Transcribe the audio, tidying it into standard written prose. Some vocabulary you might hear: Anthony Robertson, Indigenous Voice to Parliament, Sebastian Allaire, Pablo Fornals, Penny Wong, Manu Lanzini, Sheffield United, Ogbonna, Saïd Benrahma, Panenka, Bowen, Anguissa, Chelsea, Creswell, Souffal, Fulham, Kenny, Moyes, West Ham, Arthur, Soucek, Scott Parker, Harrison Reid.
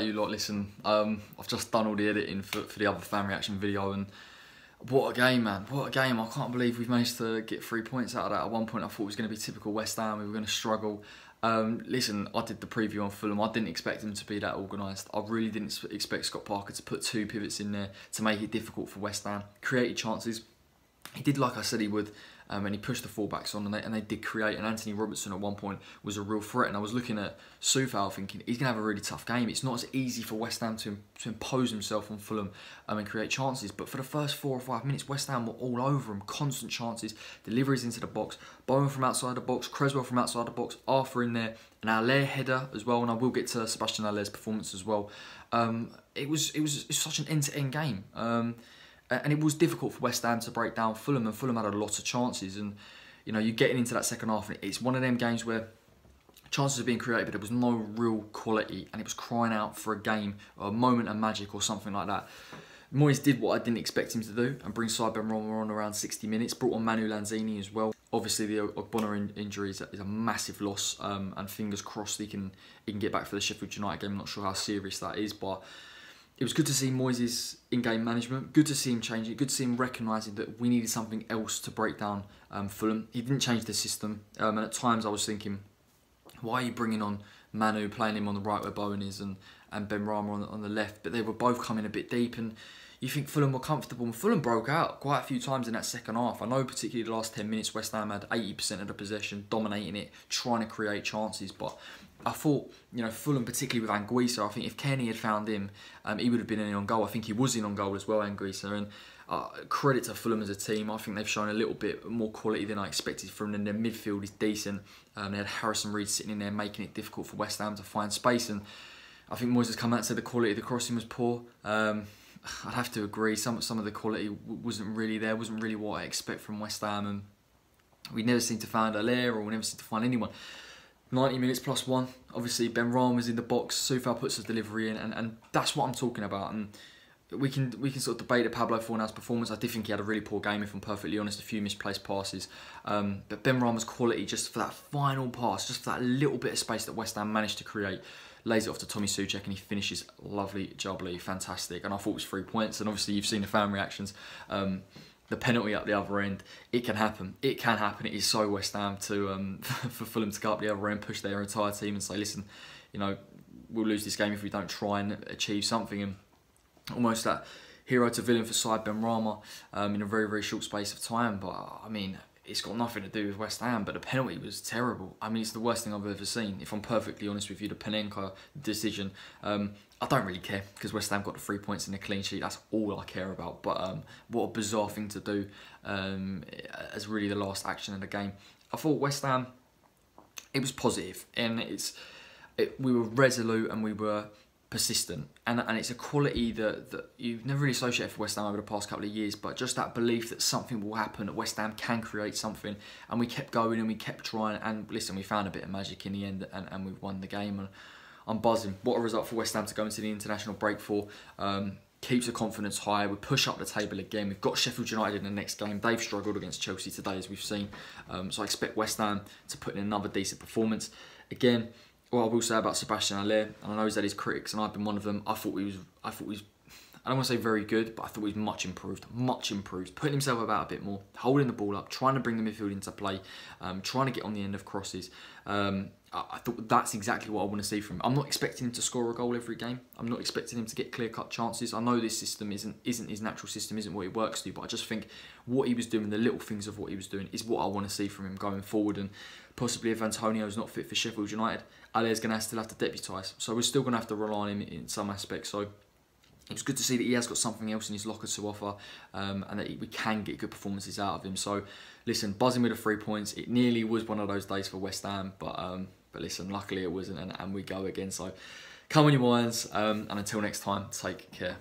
about you lot. Listen, I've just done all the editing for the other fan reaction video, and what a game, man. What a game. I can't believe we've managed to get 3 points out of that. At one point I thought it was going to be typical West Ham. We were going to struggle. Listen, I did the preview on Fulham. I didn't expect them to be that organised. I really didn't expect Scott Parker to put two pivots in there to make it difficult for West Ham. Created chances. He did like I said he would, and he pushed the fullbacks on, and they did create, and Anthony Robertson at one point was a real threat, and I was looking at Souffal thinking, he's going to have a really tough game. It's not as easy for West Ham to impose himself on Fulham and create chances, but for the first 4 or 5 minutes, West Ham were all over him, constant chances, deliveries into the box, Bowen from outside the box, Creswell from outside the box, Arthur in there, and Allaire header as well, and I will get to Sebastian Allaire's performance as well. It was such an end-to-end game. And it was difficult for West Ham to break down Fulham, and Fulham had a lot of chances. And, you know, you're getting into that second half, and it's one of them games where chances are being created, but there was no real quality, and it was crying out for a game, or a moment of magic, or something like that. Moyes did what I didn't expect him to do, and bring Saïd Benrahma on around 60 minutes, brought on Manu Lanzini as well. Obviously, the Ogbonna injury is a massive loss, and fingers crossed he can get back for the Sheffield United game. I'm not sure how serious that is, but it was good to see Moyes' in-game management, good to see him changing, good to see him recognising that we needed something else to break down Fulham. He didn't change the system, and at times I was thinking, why are you bringing on Manu, playing him on the right where Bowen is, and Benrahma on the left? But they were both coming a bit deep, and you think Fulham were comfortable, and Fulham broke out quite a few times in that second half. I know particularly the last 10 minutes West Ham had 80% of the possession, dominating it, trying to create chances, but I thought, you know, Fulham, particularly with Anguissa, I think if Kenny had found him, he would have been in on goal. I think he was in on goal as well, Anguissa. And credit to Fulham as a team. I think they've shown a little bit more quality than I expected from them. Their midfield is decent. They had Harrison Reid sitting in there, making it difficult for West Ham to find space. And I think Moyes has come out and said the quality of the crossing was poor. I'd have to agree. Some of the quality wasn't really there, wasn't really what I expect from West Ham. And we never seem to find Allaire, or we never seem to find anyone. 90 minutes plus one, obviously Benrahma was in the box, Souffal puts his delivery in, and that's what I'm talking about. And we can sort of debate the Pablo Fornals' performance. I did think he had a really poor game, if I'm perfectly honest, a few misplaced passes. But Benrahma's quality just for that final pass, just for that little bit of space that West Ham managed to create, lays it off to Tommy Soucek, and he finishes lovely, jubbly, fantastic. And I thought it was 3 points, and obviously you've seen the fan reactions. The penalty up the other end, it can happen. It can happen. It is so West Ham to for Fulham to go up the other end, push their entire team and say, listen, you know, we'll lose this game if we don't try and achieve something. And almost that hero to villain for Saïd Benrahma in a very, very short space of time. But, I mean, it's got nothing to do with West Ham, but the penalty was terrible. I mean, it's the worst thing I've ever seen. If I'm perfectly honest with you, the Panenka decision, I don't really care, because West Ham got the 3 points in a clean sheet. That's all I care about. But what a bizarre thing to do as really the last action in the game. I thought West Ham, it was positive, and we were resolute and we were persistent, and it's a quality that you've never really associated for West Ham over the past couple of years, but just that belief that something will happen, that West Ham can create something, and we kept going and we kept trying, and listen, we found a bit of magic in the end, and we've won the game, and I'm buzzing. What a result for West Ham to go into the international break for. Keeps the confidence high. We push up the table again. We've got Sheffield United in the next game. They've struggled against Chelsea today, as we've seen, so I expect West Ham to put in another decent performance again. Well, I will say about Sebastian Allaire, and I know he's had his critics, and I've been one of them. I thought he was, I don't want to say very good, but I thought he was much improved. Putting himself about a bit more, holding the ball up, trying to bring the midfield into play, trying to get on the end of crosses. I thought that's exactly what I want to see from him. I'm not expecting him to score a goal every game. I'm not expecting him to get clear-cut chances. I know this system isn't his natural system, isn't what he works to, but I just think what he was doing, the little things of what he was doing, is what I want to see from him going forward. And possibly if Antonio's not fit for Sheffield United, Allaire's going to still have to deputise. So we're still going to have to rely on him in some aspects. So it's good to see that he has got something else in his locker to offer, and that we can get good performances out of him. So listen, buzzing with the 3 points. It nearly was one of those days for West Ham, but listen, luckily it wasn't, and we go again. So come on your minds, and until next time, take care.